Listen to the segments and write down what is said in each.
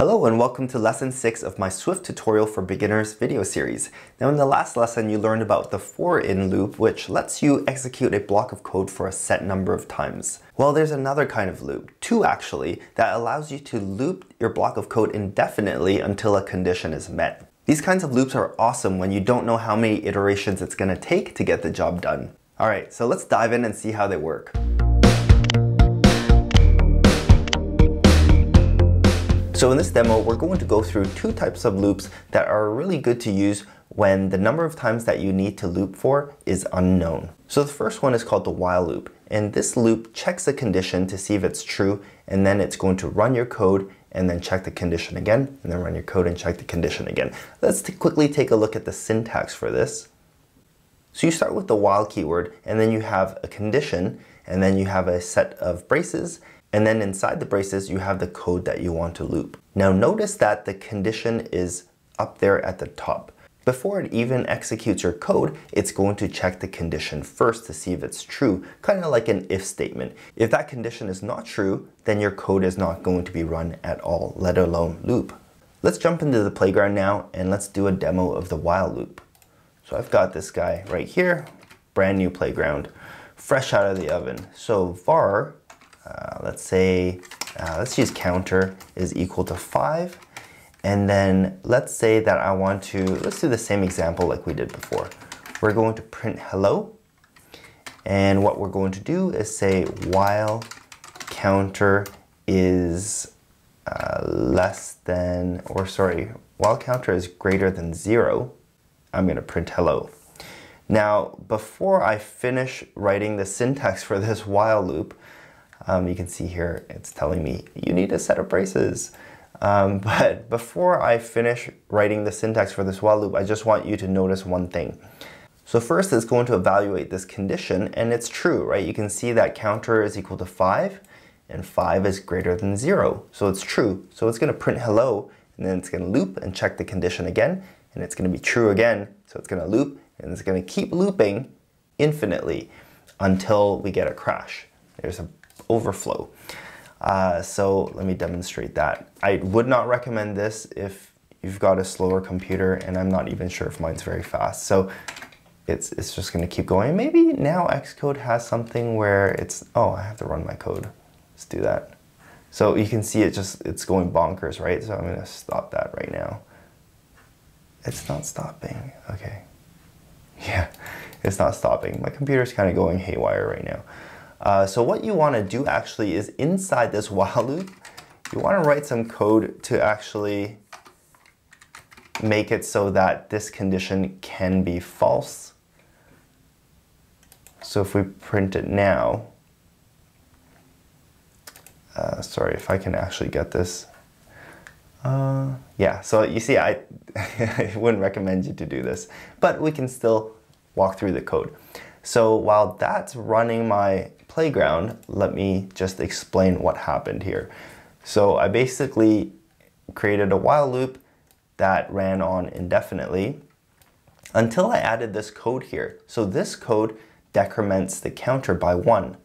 Hello and welcome to lesson 6 of my Swift tutorial for beginners video series. Now in the last lesson you learned about the for-in loop, which lets you execute a block of code for a set number of times. Well, there's another kind of loop, two actually, that allows you to loop your block of code indefinitely until a condition is met. These kinds of loops are awesome when you don't know how many iterations it's going to take to get the job done. Alright, so let's dive in and see how they work. So in this demo, we're going to go through two types of loops that are really good to use when the number of times that you need to loop for is unknown. So the first one is called the while loop, and this loop checks a condition to see if it's true, and then it's going to run your code and then check the condition again, and then run your code and check the condition again. Let's quickly take a look at the syntax for this. So you start with the while keyword, and then you have a condition, and then you have a set of braces, and then inside the braces, you have the code that you want to loop. Now notice that the condition is up there at the top. Before it even executes your code, it's going to check the condition first to see if it's true, kind of like an if statement. If that condition is not true, then your code is not going to be run at all, let alone loop. Let's jump into the playground now and let's do a demo of the while loop. So I've got this guy right here, brand new playground, fresh out of the oven. So var, let's say, let's use counter is equal to 5. And then let's say that I want to, let's do the same example like we did before. We're going to print hello. And what we're going to do is say while counter is while counter is greater than 0, I'm going to print hello. Now, before I finish writing the syntax for this while loop, you can see here, it's telling me you need a set of braces. But before I finish writing the syntax for this while loop, I just want you to notice one thing. So first it's going to evaluate this condition, and it's true, right? You can see that counter is equal to 5 and 5 is greater than 0. So it's true. So it's going to print hello, and then it's going to loop and check the condition again, and it's going to be true again. So it's going to loop, and it's going to keep looping infinitely until we get a crash. There's a overflow. So let me demonstrate that. I would not recommend this if you've got a slower computer, and I'm not even sure if mine's very fast. So it's just going to keep going. Maybe now Xcode has something where it's, oh, I have to run my code. Let's do that. So you can see it's going bonkers, right? So I'm going to stop that right now. It's not stopping. Okay. Yeah, it's not stopping. My computer's kind of going haywire right now. So what you want to do actually is inside this while loop, you want to write some code to actually make it so that this condition can be false. So if we print it now, sorry if I can actually get this. Yeah, so you see I wouldn't recommend you to do this, but we can still walk through the code. So while that's running my playground, let me just explain what happened here. So I basically created a while loop that ran on indefinitely until I added this code here. So this code decrements the counter by 1.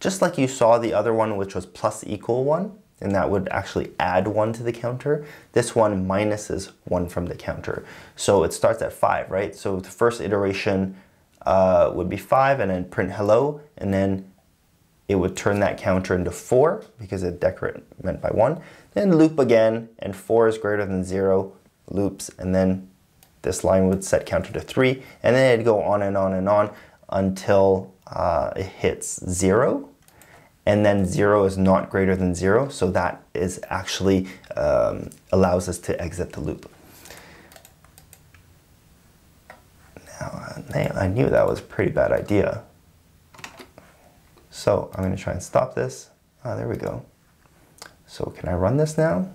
Just like you saw the other one, which was plus equal 1, and that would actually add 1 to the counter. This one minuses 1 from the counter. So it starts at 5, right? So the first iteration would be 5, and then print hello, and then it would turn that counter into 4 because it decrement by 1. Then loop again, and 4 is greater than 0, loops, and then this line would set counter to 3, and then it'd go on and on and on until it hits 0, and then 0 is not greater than 0, so that is actually allows us to exit the loop. I knew that was a pretty bad idea. So I'm going to try and stop this. Ah, there we go. So can I run this now?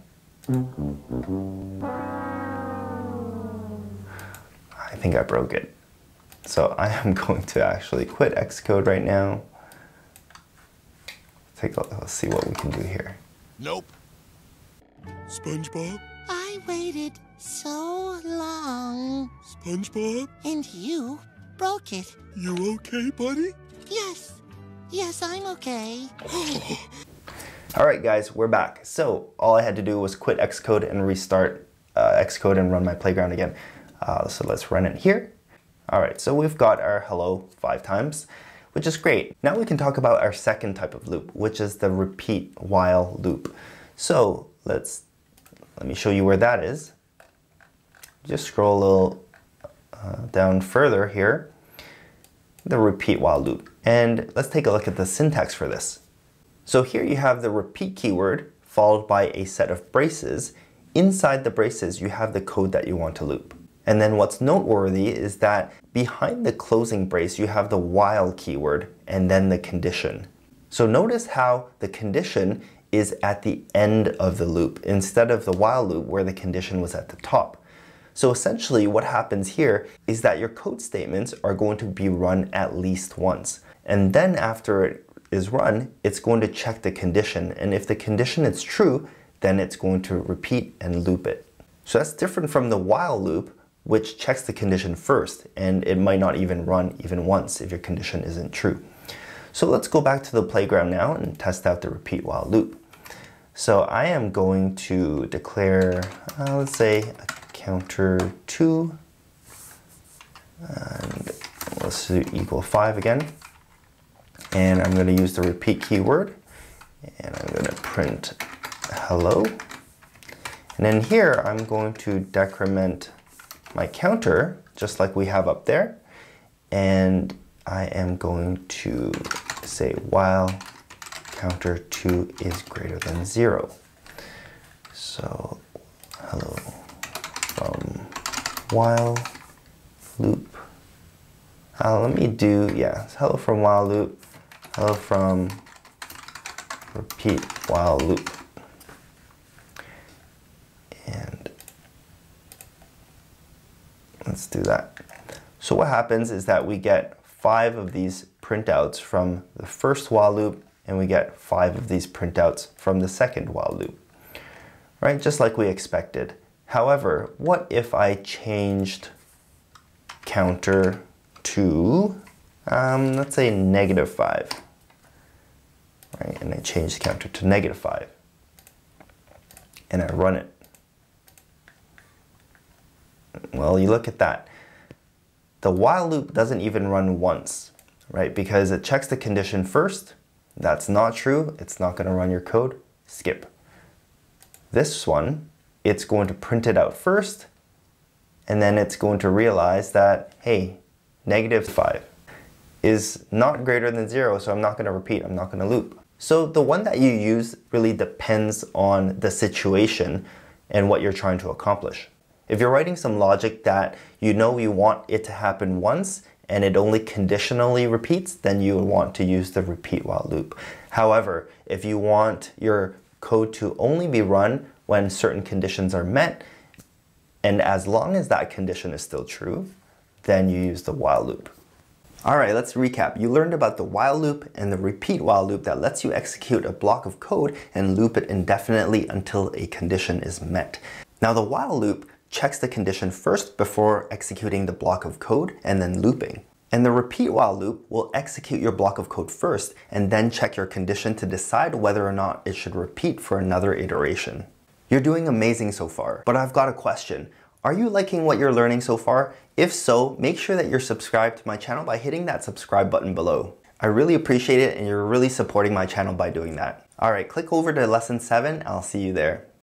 I think I broke it. So I am going to actually quit Xcode right now. Take a look, let's see what we can do here. Nope. SpongeBob? I waited so long. SpongeBob? And you broke it. You okay, buddy? Yes. Yes, I'm okay. All right, guys, we're back. So all I had to do was quit Xcode and restart Xcode and run my playground again. So let's run it here. All right, so we've got our hello 5 times, which is great. Now we can talk about our second type of loop, which is the repeat while loop. So let me show you where that is. Just scroll a little down further here, the repeat while loop. And let's take a look at the syntax for this. So here you have the repeat keyword followed by a set of braces. Inside the braces, you have the code that you want to loop. And then what's noteworthy is that behind the closing brace, you have the while keyword and then the condition. So notice how the condition is at the end of the loop instead of the while loop where the condition was at the top. So essentially what happens here is that your code statements are going to be run at least once. And then after it is run, it's going to check the condition. And if the condition is true, then it's going to repeat and loop it. So that's different from the while loop, which checks the condition first, and it might not even run even once if your condition isn't true. So let's go back to the playground now and test out the repeat while loop. So I am going to declare, let's say a counter 2, and let's do equal 5 again. And I'm gonna use the repeat keyword, and I'm gonna print hello. And then here, I'm going to decrement my counter, just like we have up there. And I am going to say while counter 2 is greater than 0. So hello from while loop. Hello from while loop. Hello from repeat while loop. And let's do that. So what happens is that we get 5 of these printouts from the first while loop, and we get 5 of these printouts from the second while loop, right? Just like we expected. However, what if I changed counter to, let's say -5, right? And I changed counter to -5 and I run it. Well, you look at that. The while loop doesn't even run once, right? Because it checks the condition first. That's not true. It's not going to run your code. Skip. This one, it's going to print it out first, and then it's going to realize that, hey, -5 is not greater than 0, so I'm not going to repeat. I'm not going to loop. So the one that you use really depends on the situation and what you're trying to accomplish. If you're writing some logic that you know you want it to happen once and it only conditionally repeats, then you would want to use the repeat while loop. However, if you want your code to only be run when certain conditions are met, and as long as that condition is still true, then you use the while loop. All right, let's recap. You learned about the while loop and the repeat while loop that lets you execute a block of code and loop it indefinitely until a condition is met. Now the while loop checks the condition first before executing the block of code and then looping. And the repeat while loop will execute your block of code first and then check your condition to decide whether or not it should repeat for another iteration. You're doing amazing so far, but I've got a question. Are you liking what you're learning so far? If so, make sure that you're subscribed to my channel by hitting that subscribe button below. I really appreciate it, and you're really supporting my channel by doing that. All right, click over to lesson 7. I'll see you there.